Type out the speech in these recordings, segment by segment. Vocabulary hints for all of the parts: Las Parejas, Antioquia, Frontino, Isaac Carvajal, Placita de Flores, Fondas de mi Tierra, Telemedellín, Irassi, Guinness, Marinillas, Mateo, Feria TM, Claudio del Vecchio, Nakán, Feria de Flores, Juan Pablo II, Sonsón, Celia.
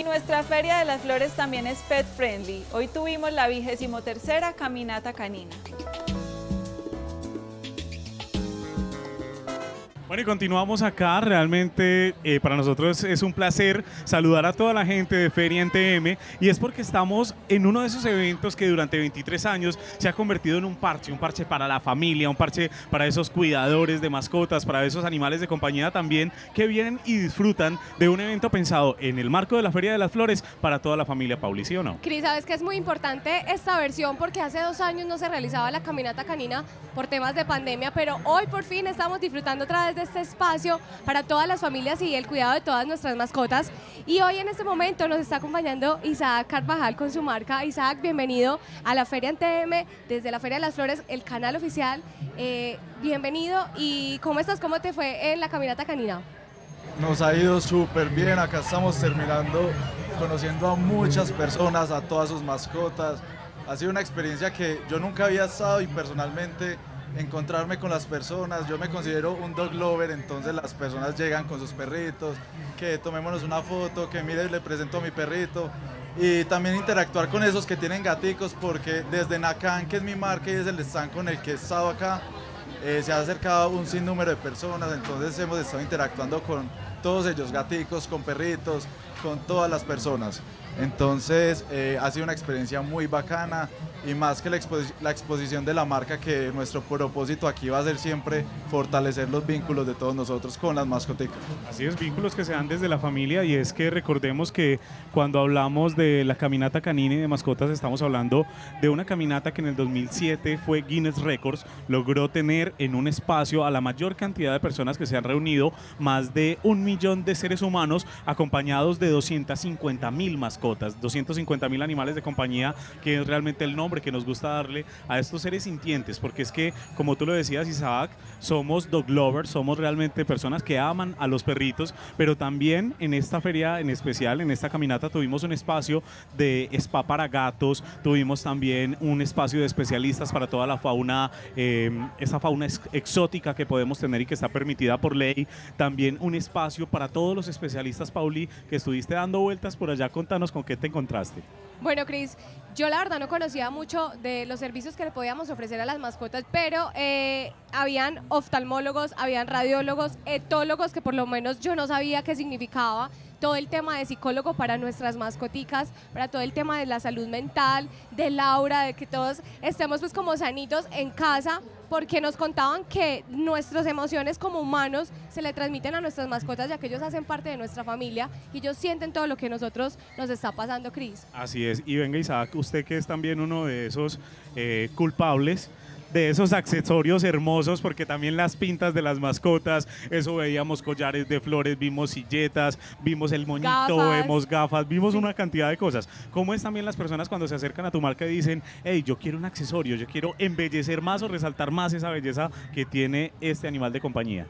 Y nuestra Feria de las Flores también es pet friendly. Hoy tuvimos la 23ª caminata canina. Bueno, y continuamos acá. Realmente para nosotros es un placer saludar a toda la gente de Feria en TM, y es porque estamos en uno de esos eventos que durante 23 años se ha convertido en un parche para la familia, un parche para esos cuidadores de mascotas, para esos animales de compañía también que vienen y disfrutan de un evento pensado en el marco de la Feria de las Flores para toda la familia, Pauli, ¿sí o no? Cris, sabes que es muy importante esta versión porque hace 2 años no se realizaba la caminata canina por temas de pandemia, pero hoy por fin estamos disfrutando otra vez de este espacio para todas las familias y el cuidado de todas nuestras mascotas. Y hoy en este momento nos está acompañando Isaac Carvajal con su marca. Isaac, bienvenido a la Feria en TM, desde la Feria de las Flores, el canal oficial. Bienvenido. ¿Y cómo estás? ¿Cómo te fue en la caminata canina? Nos ha ido súper bien. Acá estamos terminando conociendo a muchas personas, a todas sus mascotas. Ha sido una experiencia que yo nunca había estado y personalmente encontrarme con las personas. Yo me considero un dog lover, entonces las personas llegan con sus perritos, que tomémonos una foto, que mire, le presento a mi perrito, y también interactuar con esos que tienen gaticos, porque desde Nakán, que es mi marca y es el stand con el que he estado acá, se ha acercado un sinnúmero de personas, entonces hemos estado interactuando con todos ellos, gaticos, con perritos, con todas las personas. Entonces ha sido una experiencia muy bacana, y más que la exposición de la marca, que nuestro propósito aquí va a ser siempre fortalecer los vínculos de todos nosotros con las mascoticas. Así es, vínculos que se dan desde la familia, y es que recordemos que cuando hablamos de la caminata canina y de mascotas estamos hablando de una caminata que en el 2007 fue Guinness Records, logró tener en un espacio a la mayor cantidad de personas que se han reunido, más de 1 millón de seres humanos acompañados de 250.000 mascotas, 250.000 animales de compañía, que es realmente el nombre que nos gusta darle a estos seres sintientes, porque es que, como tú lo decías, Isaac, somos dog lovers, somos realmente personas que aman a los perritos, pero también en esta feria en especial, en esta caminata, tuvimos un espacio de spa para gatos, tuvimos también un espacio de especialistas para toda la fauna, esa fauna exótica que podemos tener y que está permitida por ley, también un espacio para todos los especialistas. Pauli, que estuviste dando vueltas por allá, contanos con qué te encontraste. Bueno, Cris, yo la verdad no conocía mucho de los servicios que le podíamos ofrecer a las mascotas, pero habían oftalmólogos, habían radiólogos, etólogos, que por lo menos yo no sabía qué significaba, todo el tema de psicólogo para nuestras mascoticas, para todo el tema de la salud mental, del aura, de que todos estemos pues como sanitos en casa, porque nos contaban que nuestras emociones como humanos se le transmiten a nuestras mascotas, ya que ellos hacen parte de nuestra familia y ellos sienten todo lo que nosotros nos está pasando, Cris. Así es. Y venga, Isaac, usted que es también uno de esos culpables de esos accesorios hermosos, porque también las pintas de las mascotas, eso veíamos collares de flores, vimos silletas, vimos el moñito, gafas. Vemos gafas, vimos una cantidad de cosas. ¿Cómo es también las personas cuando se acercan a tu marca y dicen, hey, yo quiero un accesorio, yo quiero embellecer más o resaltar más esa belleza que tiene este animal de compañía?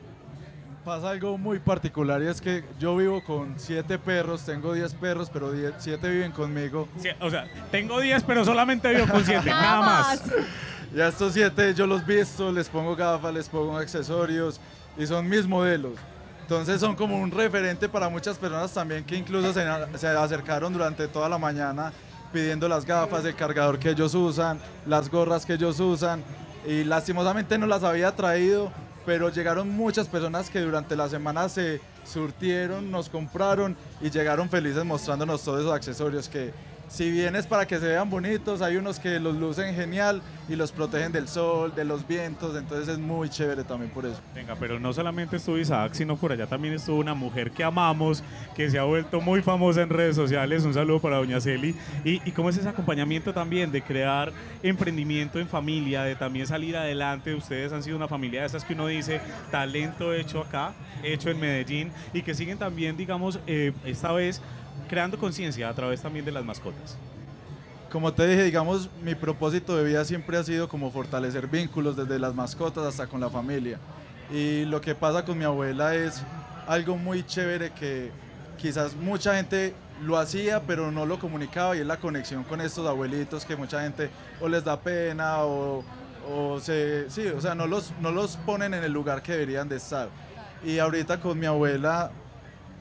Pasa algo muy particular, y es que yo vivo con 7 perros, tengo 10 perros, pero 7 viven conmigo. Sí, o sea, tengo 10, pero solamente vivo con 7, nada más. Y a estos 7 yo los visto, les pongo gafas, les pongo accesorios, y son mis modelos. Entonces son como un referente para muchas personas también, que incluso se acercaron durante toda la mañana pidiendo las gafas, el cargador que ellos usan, las gorras que ellos usan, y lastimosamente no las había traído, pero llegaron muchas personas que durante la semana se surtieron, nos compraron y llegaron felices mostrándonos todos esos accesorios que, si bien es para que se vean bonitos, hay unos que los lucen genial y los protegen del sol, de los vientos, entonces es muy chévere también por eso. Venga, pero no solamente estuvo Isaac, sino por allá también estuvo una mujer que amamos, que se ha vuelto muy famosa en redes sociales. Un saludo para doña Celia. ¿Y cómo es ese acompañamiento también de crear emprendimiento en familia, de también salir adelante? Ustedes han sido una familia de esas que uno dice, talento hecho acá, hecho en Medellín, y que siguen también, digamos, esta vez creando conciencia a través también de las mascotas. Como te dije, digamos, mi propósito de vida siempre ha sido como fortalecer vínculos desde las mascotas hasta con la familia. Y lo que pasa con mi abuela es algo muy chévere que quizás mucha gente lo hacía, pero no lo comunicaba, y es la conexión con estos abuelitos que mucha gente o les da pena o sea, no los ponen en el lugar que deberían de estar. Y ahorita con mi abuela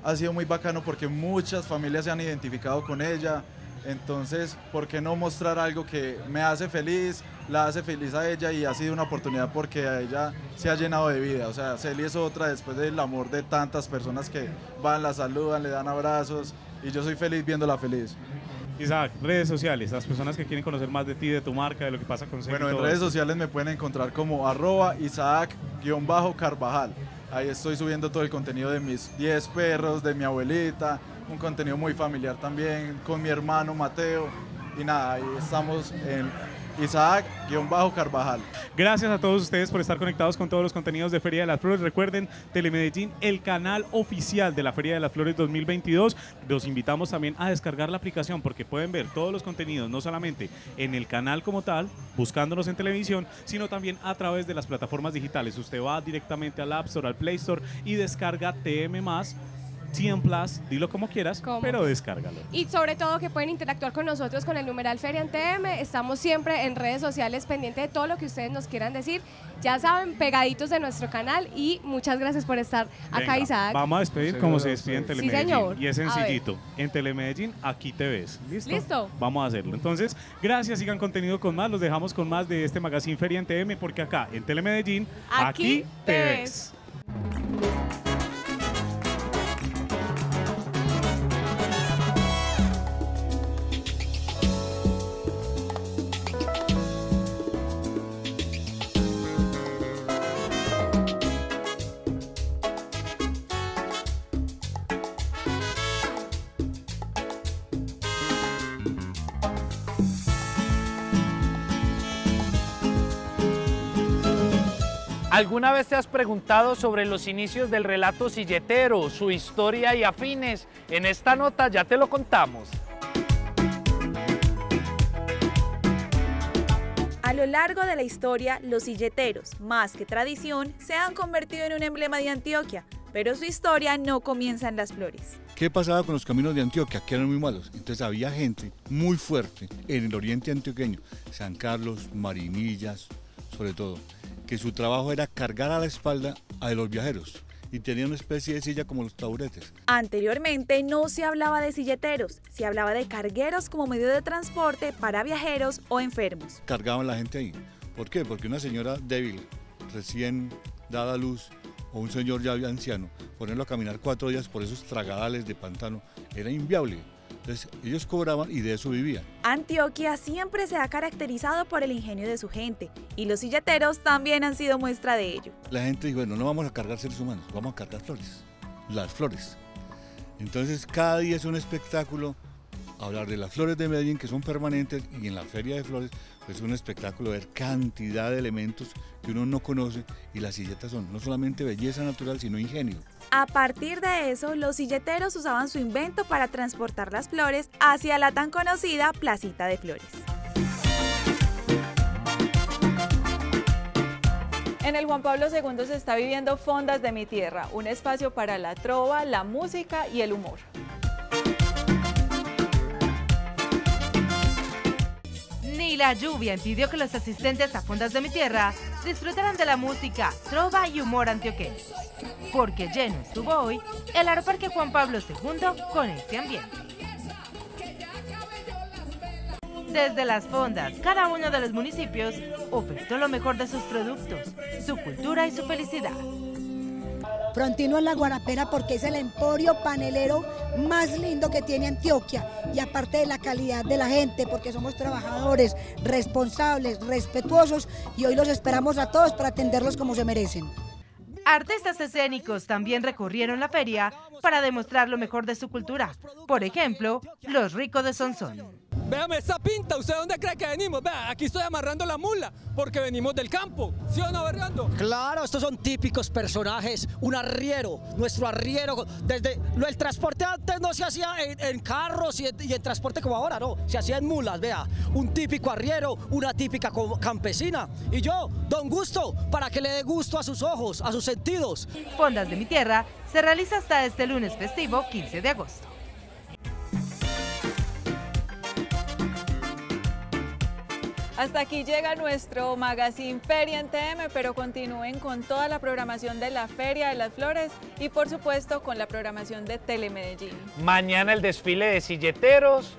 ha sido muy bacano porque muchas familias se han identificado con ella. Entonces, ¿por qué no mostrar algo que me hace feliz, la hace feliz a ella? Y ha sido una oportunidad porque a ella se ha llenado de vida. O sea, Celia es otra después del amor de tantas personas que van, la saludan, le dan abrazos, y yo soy feliz viéndola feliz. Isaac, redes sociales, las personas que quieren conocer más de ti, de tu marca, de lo que pasa con Celia. Bueno, en redes sociales me pueden encontrar como @Isaac_Carvajal. Ahí estoy subiendo todo el contenido de mis 10 perros, de mi abuelita, un contenido muy familiar también con mi hermano Mateo, y nada, ahí estamos en Isaac_Carvajal. Gracias a todos ustedes por estar conectados con todos los contenidos de Feria de las Flores. Recuerden, Telemedellín, el canal oficial de la Feria de las Flores 2022. Los invitamos también a descargar la aplicación porque pueden ver todos los contenidos, no solamente en el canal como tal, buscándonos en televisión, sino también a través de las plataformas digitales. Usted va directamente al App Store, al Play Store y descarga TM+, TM+, dilo como quieras, ¿cómo? Pero descárgalo. Y sobre todo que pueden interactuar con nosotros con el numeral Feria TM. Estamos siempre en redes sociales pendiente de todo lo que ustedes nos quieran decir. Ya saben, pegaditos de nuestro canal, y muchas gracias por estar acá. Venga, Isaac, vamos a despedir como se despide en Telemedellín. Sí, señor. Y es sencillito, en Telemedellín aquí te ves. ¿Listo? ¿Listo? Vamos a hacerlo. Entonces, gracias, sigan contenido con más, los dejamos con más de este magazine Feria TM, porque acá en Telemedellín aquí te ves. ¿Alguna vez te has preguntado sobre los inicios del relato silletero, su historia y afines? En esta nota ya te lo contamos. A lo largo de la historia, los silleteros, más que tradición, se han convertido en un emblema de Antioquia, pero su historia no comienza en las flores. ¿Qué pasaba con los caminos de Antioquia? Que eran muy malos. Entonces había gente muy fuerte en el oriente antioqueño, San Carlos, Marinillas, sobre todo, que su trabajo era cargar a la espalda a los viajeros y tenía una especie de silla como los taburetes. Anteriormente no se hablaba de silleteros, se hablaba de cargueros como medio de transporte para viajeros o enfermos. Cargaban la gente ahí. ¿Por qué? Porque una señora débil, recién dada a luz, o un señor ya anciano, ponerlo a caminar 4 días por esos tragadales de pantano era inviable. Entonces, ellos cobraban y de eso vivían. Antioquia siempre se ha caracterizado por el ingenio de su gente, y los silleteros también han sido muestra de ello. La gente dijo, bueno, no vamos a cargar seres humanos, vamos a cargar flores, las flores. Entonces cada día es un espectáculo, hablar de las flores de Medellín que son permanentes, y en la Feria de Flores pues, es un espectáculo ver cantidad de elementos que uno no conoce, y las silletas son no solamente belleza natural sino ingenio. A partir de eso, los silleteros usaban su invento para transportar las flores hacia la tan conocida Placita de Flores. En el Juan Pablo II se está viviendo Fondas de mi Tierra, un espacio para la trova, la música y el humor. Ni la lluvia impidió que los asistentes a Fondas de mi Tierra disfrutaran de la música, trova y humor antioqueños, porque lleno estuvo hoy el aeroparque Juan Pablo II con este ambiente. Desde las fondas, cada uno de los municipios ofertó lo mejor de sus productos, su cultura y su felicidad. Frontino es la guarapera porque es el emporio panelero más lindo que tiene Antioquia, y aparte de la calidad de la gente, porque somos trabajadores, responsables, respetuosos, y hoy los esperamos a todos para atenderlos como se merecen. Artistas escénicos también recorrieron la feria para demostrar lo mejor de su cultura, por ejemplo, los ricos de Sonsón. Véame esa pinta, ¿usted dónde cree que venimos? Vea, aquí estoy amarrando la mula, porque venimos del campo, ¿sí o no, Berrando? Claro, estos son típicos personajes, un arriero, nuestro arriero, desde el transporte antes no se hacía en carros y en transporte como ahora, no, se hacía en mulas, vea, un típico arriero, una típica campesina, y yo, don gusto, para que le dé gusto a sus ojos, a sus sentidos. Fondas de mi Tierra se realiza hasta este lunes festivo, 15 de agosto. Hasta aquí llega nuestro magazine Feria en TM, pero continúen con toda la programación de la Feria de las Flores y por supuesto con la programación de Telemedellín. Mañana el desfile de silleteros,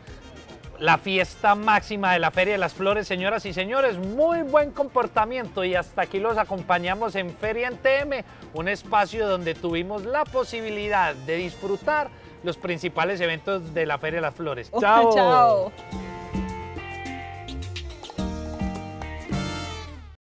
la fiesta máxima de la Feria de las Flores, señoras y señores, muy buen comportamiento y hasta aquí los acompañamos en Feria en TM, un espacio donde tuvimos la posibilidad de disfrutar los principales eventos de la Feria de las Flores. ¡Chao! ¡Chao!